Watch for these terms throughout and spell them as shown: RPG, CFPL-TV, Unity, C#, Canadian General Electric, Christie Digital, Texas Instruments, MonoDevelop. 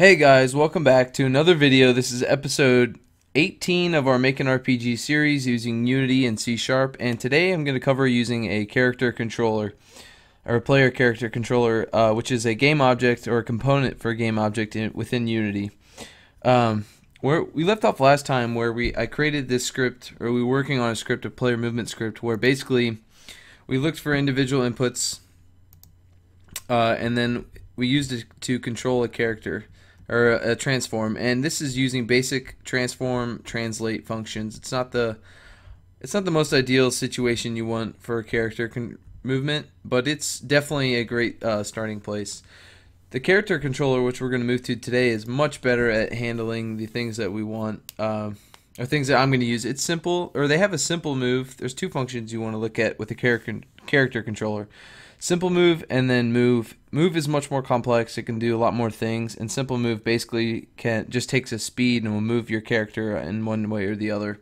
Hey guys, welcome back to another video. This is episode 18 of our Make an RPG series using Unity and C#, and today I'm going to cover using a character controller, or a player character controller, which is a game object or a component for a game object within Unity. We left off last time where I created this script, or we were working on a script, a player movement script, where basically we looked for individual inputs, and then we used it to control a character, or a transform, and this is using basic transform translate functions. It's not the most ideal situation you want for a character movement, but it's definitely a great starting place. The character controller, which we're going to move to today, is much better at handling the things that we want, or things that I'm going to use. It's simple, or they have a simple move. There's two functions you want to look at with a character controller. Simple move and then move. Move is much more complex. It can do a lot more things, and simple move basically just takes a speed and will move your character in one way or the other.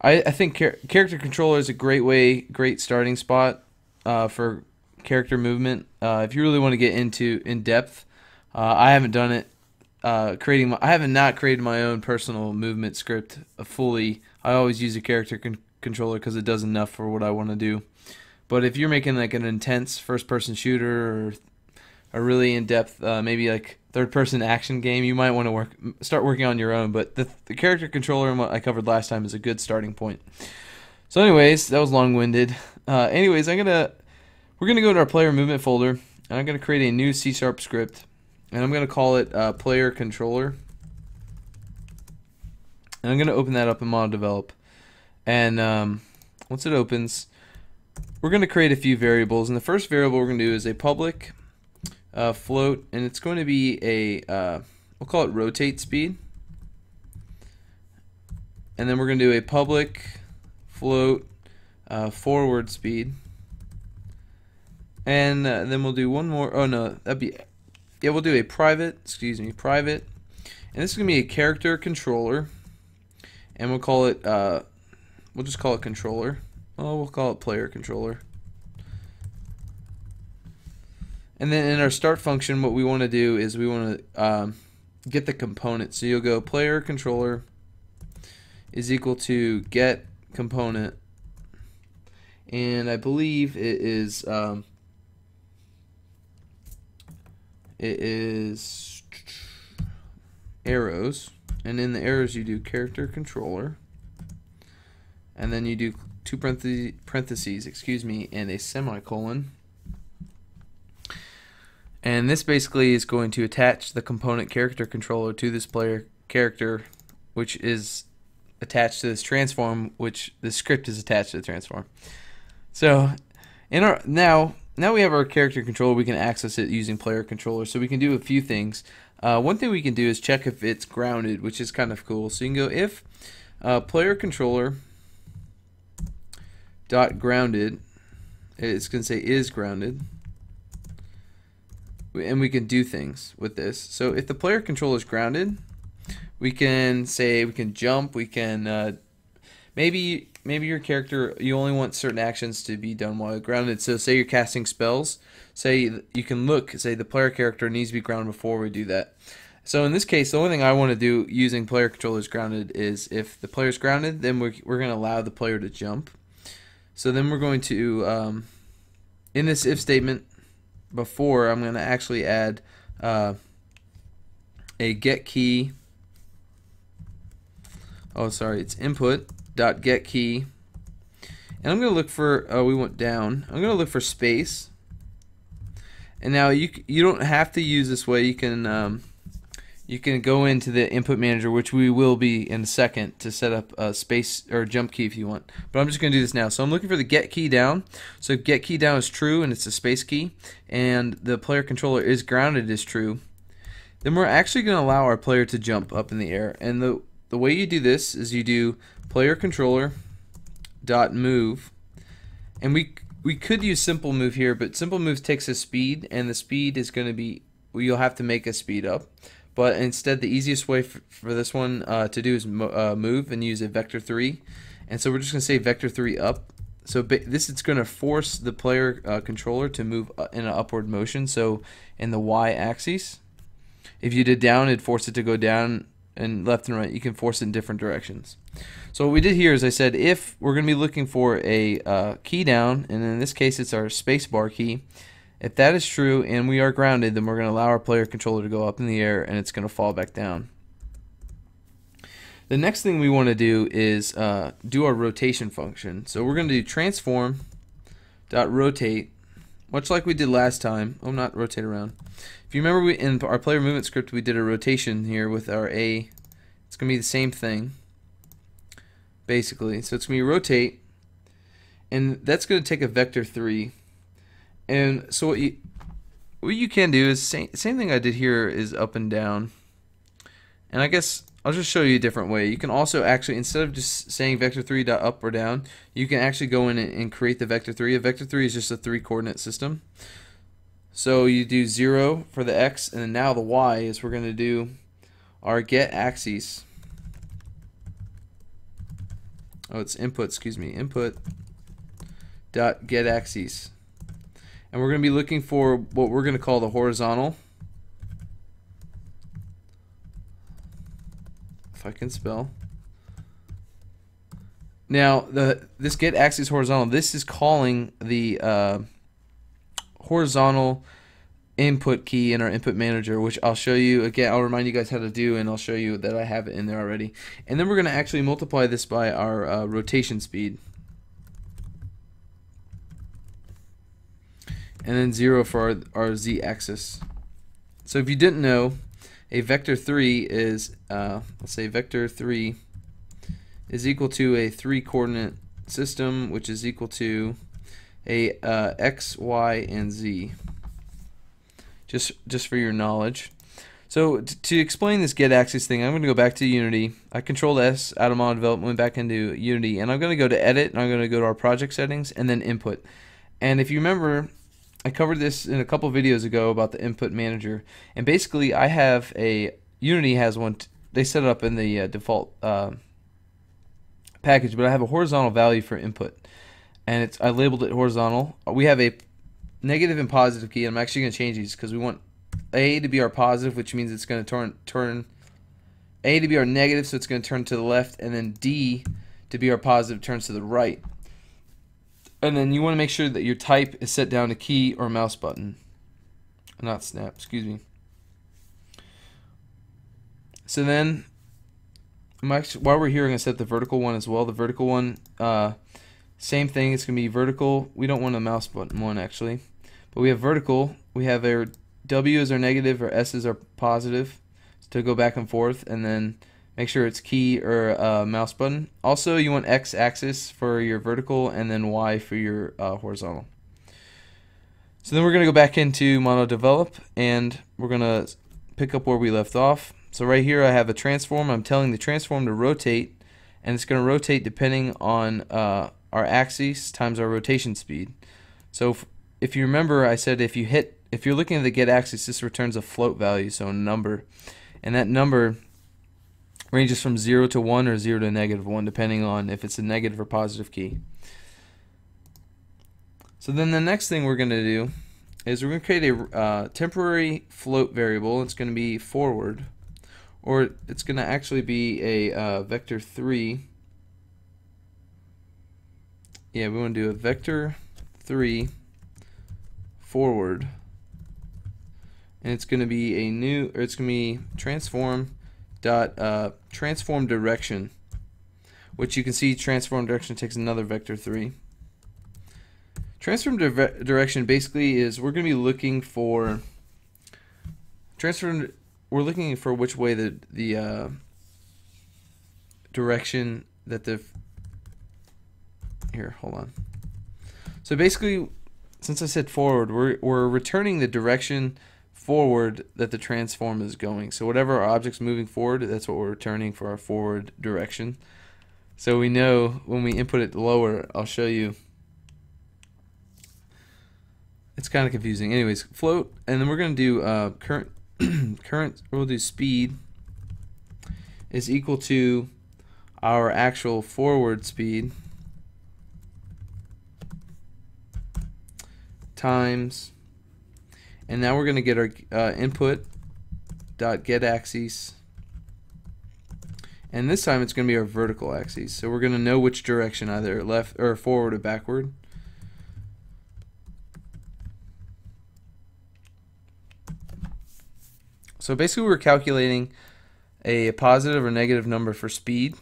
I think character controller is a great starting spot for character movement. If you really want to get into in depth, I haven't done it. I haven't not created my own personal movement script fully. I always use a character controller because it does enough for what I want to do. But if you're making like an intense first-person shooter, or a really in-depth, maybe like third-person action game, you might want to start working on your own. But the character controller and what I covered last time is a good starting point. So, anyways, that was long-winded. Anyways, we're gonna go to our player movement folder, and I'm gonna create a new C# script, and I'm gonna call it player controller, and I'm gonna open that up in MonoDevelop, and once it opens, we're going to create a few variables, and the first variable we're going to do is a public float, and it's going to be a we'll call it rotate speed, and then we're going to do a public float forward speed, and then we'll do one more. Oh no, that'd be we'll do a private. Excuse me, private, and this is going to be a character controller, and we'll call it we'll just call it controller. Well, we'll call it player controller. And then in our start function, what we want to do is we want to get the component. So you'll go player controller is equal to get component, and I believe it is arrows, and in the arrows you do character controller, and then you do two parentheses, excuse me, and a semicolon, and this basically is going to attach the component character controller to this player character, which is attached to this transform, which the script is attached to the transform. So in our now we have our character controller. We can access it using player controller, so we can do a few things. One thing we can do is check if it's grounded, which is kind of cool. So you can go if player controller dot grounded, it's going to say is grounded, and we can do things with this. So if the player controller is grounded, we can say we can jump, we can maybe your character, you only want certain actions to be done while grounded. So say you're casting spells, say you can look, say the player character needs to be grounded before we do that. So in this case, the only thing I want to do using player controller is grounded is if the player is grounded, then we're going to allow the player to jump. So then we're going to, in this if statement before, I'm going to actually add a get key. Oh, sorry, it's input dot get key, and I'm going to look for. We went down. I'm going to look for space. And now you don't have to use this way. You can go into the input manager, which we will be in a second, to set up a space or jump key if you want. But I'm just going to do this now. So I'm looking for the get key down. So get key down is true, and it's a space key. And the player controller is grounded is true. Then we're actually going to allow our player to jump up in the air. And the way you do this is you do player controller dot move. And we could use simple move here, but simple move takes a speed, and the speed is going to be, you'll have to make a speed up. But instead, the easiest way for this one to do is move and use a vector 3. And so we're just going to say vector 3 up. So this is going to force the player controller to move in an upward motion, so in the y-axis. If you did down, it'd force it to go down and left and right. You can force it in different directions. So what we did here is I said if we're going to be looking for a key down, and in this case it's our spacebar key, if that is true and we are grounded, then we're going to allow our player controller to go up in the air and it's going to fall back down. The next thing we want to do is do our rotation function. So we're going to do transform.rotate, much like we did last time. Oh, not rotate around. If you remember, in our player movement script we did a rotation here with our A. It's going to be the same thing, basically. So it's going to be rotate, and that's going to take a vector 3. And so what you can do is same thing I did here is up and down. And I guess I'll just show you a different way. You can also actually, instead of just saying vector3.up or down, you can actually go in and create the vector3. A vector3 is just a 3-coordinate system. So you do 0 for the x, and then now the y is we're going to do our get axes. Oh, it's input, excuse me, input.getAxes. And we're going to be looking for what we're going to call the horizontal. I can spell. Now this get axis horizontal, this is calling the horizontal input key in our input manager, which I'll show you again. I'll remind you guys how to do, and I'll show you that I have it in there already. And then we're going to actually multiply this by our rotation speed, and then 0 for our z axis. So if you didn't know, a vector 3 is, let's say vector 3 is equal to a 3-coordinate system, which is equal to a x, y, and z. Just for your knowledge. So to explain this get axis thing, I'm going to go back to Unity. I controlled S out of MonoDevelop, went back into Unity, and I'm going to go to Edit, and I'm going to go to our project settings, and then Input. And if you remember, I covered this in a couple videos ago about the input manager, and basically I have a Unity has one. They set it up in the default package, but I have a horizontal value for input, and I labeled it horizontal. We have a negative and positive key, and I'm actually going to change these because we want A to be our positive, which means it's going to turn A to be our negative, so it's going to turn to the left, and then D to be our positive, turns to the right. And then you want to make sure that your type is set down to key or mouse button, not snap, excuse me. So then, while we're here, I'm going to set the vertical one as well. The vertical one, same thing, it's going to be vertical. We don't want a mouse button one, actually. But we have vertical. We have our W as our negative, our S as our positive, to go back and forth, and then make sure it's key or mouse button. Also, you want X axis for your vertical and then Y for your horizontal. So then we're going to go back into MonoDevelop, and we're going to pick up where we left off. So right here I have a transform. I'm telling the transform to rotate, and it's going to rotate depending on our axis times our rotation speed. So if you remember, I said if you're looking at the get axis, this returns a float value, so a number, and that number ranges from 0 to 1 or 0 to negative 1, depending on if it's a negative or positive key. So then the next thing we're going to do is we're going to create a temporary float variable. It's going to be forward, or it's going to actually be a vector 3. Yeah, we want to do a vector 3 forward, and it's going to be a new, or it's going to be transform direction, which you can see transform direction takes another vector 3. Transform direction basically is we're going to be looking for we're looking for which way the direction that the here, hold on. So basically, since I said forward, we're returning the direction forward that the transform is going. So whatever our object's moving forward, that's what we're returning for our forward direction. So we know when we input it lower, I'll show you. It's kind of confusing. Anyways, float, and then we're going to do current. We'll do speed is equal to our actual forward speed times. And now we're going to get our input axis.getAxis. And this time it's going to be our vertical axis. So we're going to know which direction, either left or forward or backward. So basically we're calculating a positive or negative number for speed.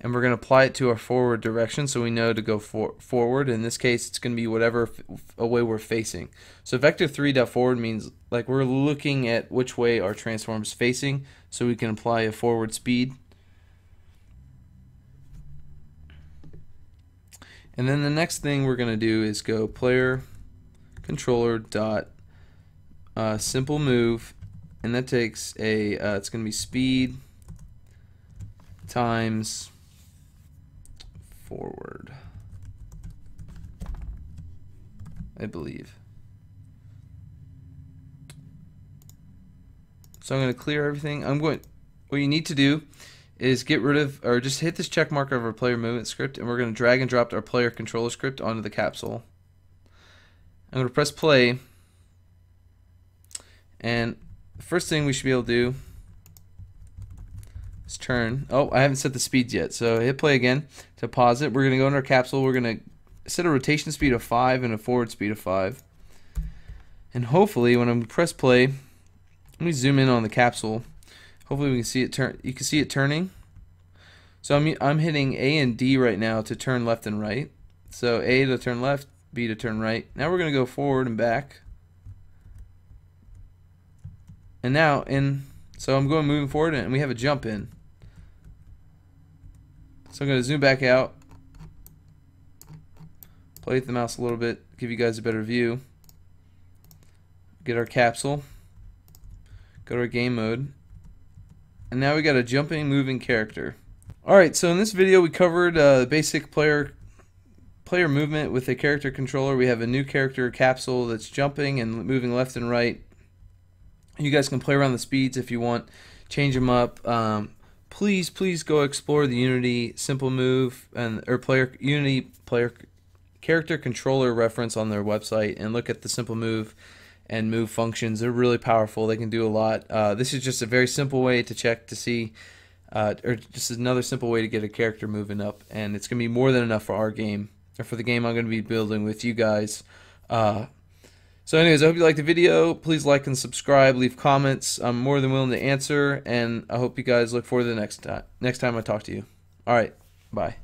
And we're going to apply it to our forward direction, so we know to go forward. In this case, it's going to be whatever way we're facing. So vector3.forward means like we're looking at which way our transform is facing, so we can apply a forward speed. And then the next thing we're going to do is go player controller dot simple move, and that takes a it's going to be speed times forward, I believe. So I'm going to clear everything. What you need to do is get rid of, or just hit this check mark of our player movement script, and we're going to drag and drop our player controller script onto the capsule. I'm going to press play, and the first thing we should be able to do is turn. Oh, I haven't set the speeds yet, so hit play again to pause it. We're going to go into our capsule. We're going to set a rotation speed of 5 and a forward speed of 5. And hopefully, when I press play, let me zoom in on the capsule. Hopefully, we can see it turn. You can see it turning. So I'm hitting A and D right now to turn left and right. So A to turn left, B to turn right. Now we're going to go forward and back. And now so I'm going moving forward, and we have a jump in. So I'm going to zoom back out, play with the mouse a little bit, give you guys a better view. Get our capsule, go to our game mode, and now we got a jumping, moving character. Alright, so in this video we covered basic player movement with a character controller. We have a new character capsule that's jumping and moving left and right. You guys can play around the speeds if you want, change them up. Please go explore the Unity simple move and Unity player character controller reference on their website, and look at the simple move and move functions. They're really powerful. They can do a lot. This is just a very simple way to check to see, or just another simple way to get a character moving up. And it's gonna be more than enough for our game, or for the game I'm gonna be building with you guys. So anyways, I hope you liked the video. Please like and subscribe, leave comments. I'm more than willing to answer, and I hope you guys look forward to the next time I talk to you. All right, bye.